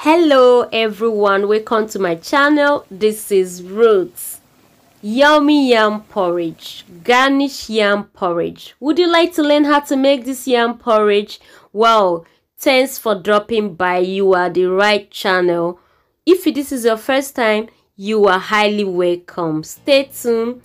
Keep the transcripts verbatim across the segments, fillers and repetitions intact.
Hello everyone, welcome to my channel. This is Roots. Yummy yam porridge, garnish yam porridge. Would you like to learn how to make this yam porridge? Wow, thanks for dropping by. You are the right channel. If this is your first time, you are highly welcome. Stay tuned.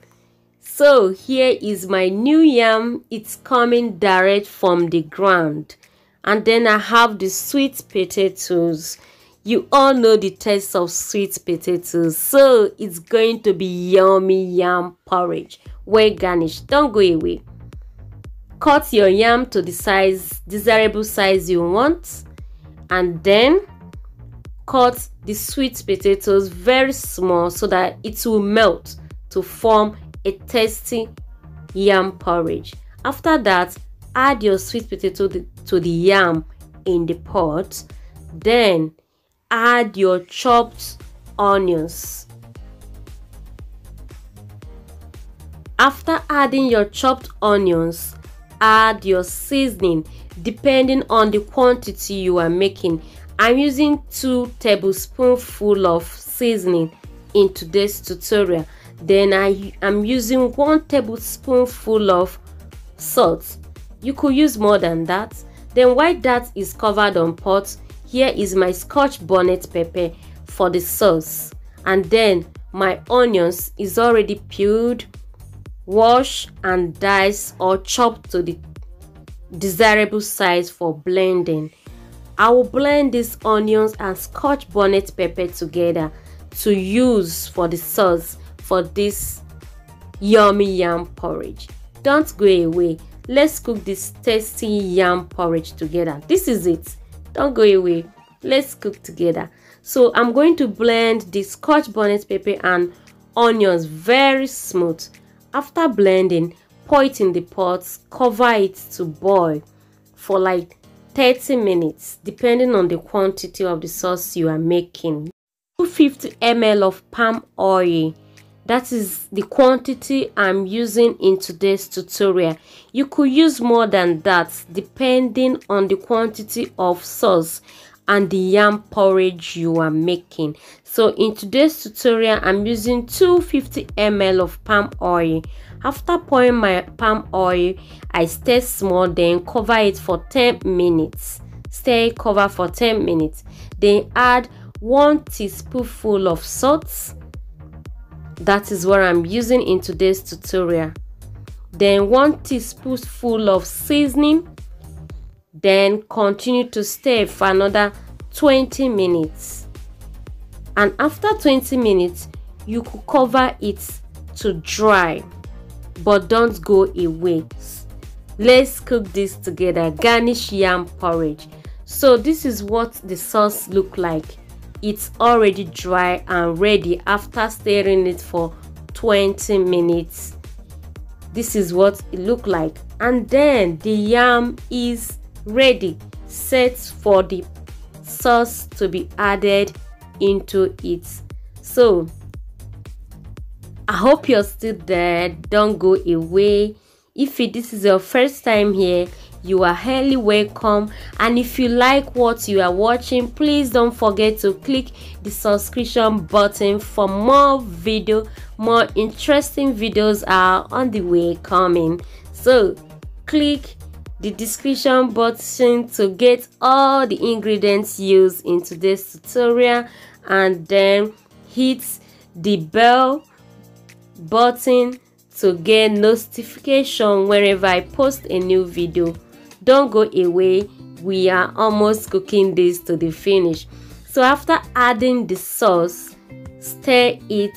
So here is my new yam. It's coming direct from the ground. And then I have the sweet potatoes. You all know the taste of sweet potatoes, so it's going to be yummy yam porridge. Well garnished. Don't go away. Cut your yam to the size, desirable size you want, and then cut the sweet potatoes very small so that it will melt to form a tasty yam porridge. After that, add your sweet potato to the yam in the pot. Then add your chopped onions. After adding your chopped onions, add your seasoning depending on the quantity you are making. I'm using two tablespoonfuls of seasoning in today's tutorial. Then I am using one tablespoonful of salt. You could use more than that. Then while that is covered on pot, here is my scotch bonnet pepper for the sauce. And then my onions is already peeled, washed and diced or chopped to the desirable size for blending. I will blend these onions and scotch bonnet pepper together to use for the sauce for this yummy yam porridge. Don't go away. Let's cook this tasty yam porridge together. This is it. Don't go away. Let's cook together. So I'm going to blend the scotch bonnet pepper and onions very smooth. After blending, pour it in the pot, cover it to boil for like thirty minutes depending on the quantity of the sauce you are making. two hundred fifty milliliters of palm oil. That is the quantity I'm using in today's tutorial. You could use more than that depending on the quantity of sauce and the yam porridge you are making. So in today's tutorial, I'm using two hundred fifty milliliters of palm oil. After pouring my palm oil, I stir small, then cover it for ten minutes. Stir, cover for ten minutes. Then add one teaspoonful of salt. That is what I'm using in today's tutorial. Then one teaspoonful of seasoning. Then continue to stir for another twenty minutes. And after twenty minutes, you could cover it to dry. But don't go away. Let's cook this together. Garnish yam porridge. So this is what the sauce looks like. It's already dry and ready after stirring it for twenty minutes. This is what it looks like. And then the yam is ready, set for the sauce to be added into it. So I hope you're still there. Don't go away. If this is your first time here, you are highly welcome, and if you like what you are watching, please don't forget to click the subscription button for more video. More interesting videos are on the way coming, so click the description button to get all the ingredients used in today's tutorial, and then hit the bell button to get notification whenever I post a new video. Don't go away, we are almost cooking this to the finish. So after adding the sauce, stir it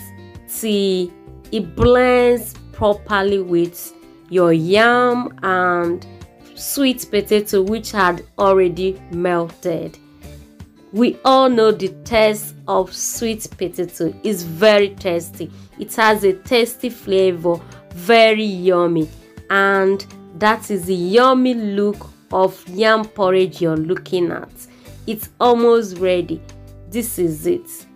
till it blends properly with your yam and sweet potato which had already melted. We all know the taste of sweet potato is very tasty. It has a tasty flavor, very yummy, and that is the yummy look of yam porridge you're looking at. It's almost ready. This is it.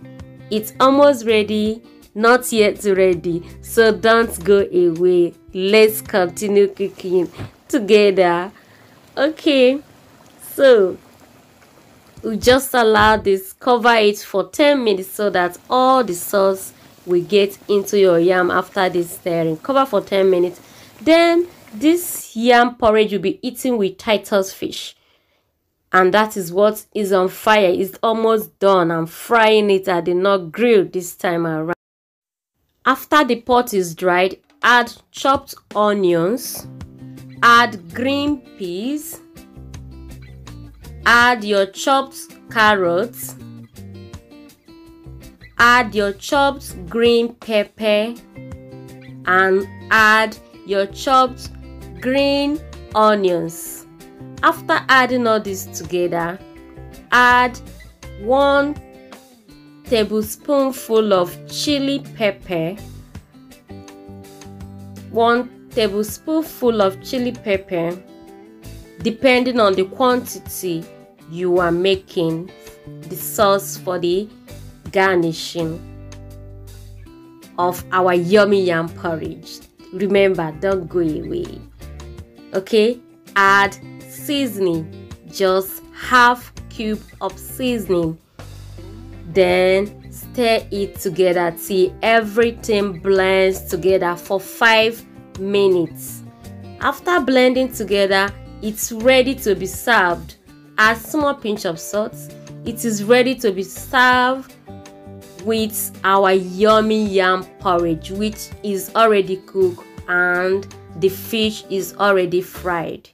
It's almost ready, not yet ready. So don't go away. Let's continue cooking together. Okay, so we just allow this, cover it for ten minutes so that all the sauce will get into your yam. After this stirring, cover for ten minutes. Then this yam porridge will be eaten with Titus fish, and that is what is on fire. It's almost done. I'm frying it. I did not grill this time around. After the pot is dried, add chopped onions, add green peas, add your chopped carrots, add your chopped green pepper, and add your chopped green onions. After adding all this together, add one tablespoonful of chili pepper, one tablespoonful of chili pepper, depending on the quantity you are making the sauce for the garnishing of our yummy yam porridge. Remember, don't go away. Okay, add seasoning, just half cube of seasoning, then stir it together till everything blends together for five minutes. After blending together, it's ready to be served. Add small pinch of salt. It is ready to be served with our yummy yam porridge, which is already cooked and the fish is already fried.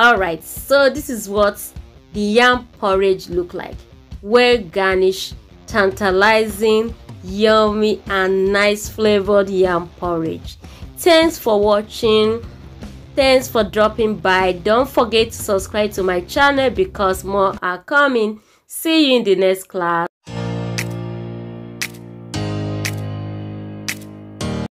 Alright, so this is what the yam porridge look like. Well garnished, tantalizing, yummy and nice flavored yam porridge. Thanks for watching. Thanks for dropping by. Don't forget to subscribe to my channel because more are coming. See you in the next class.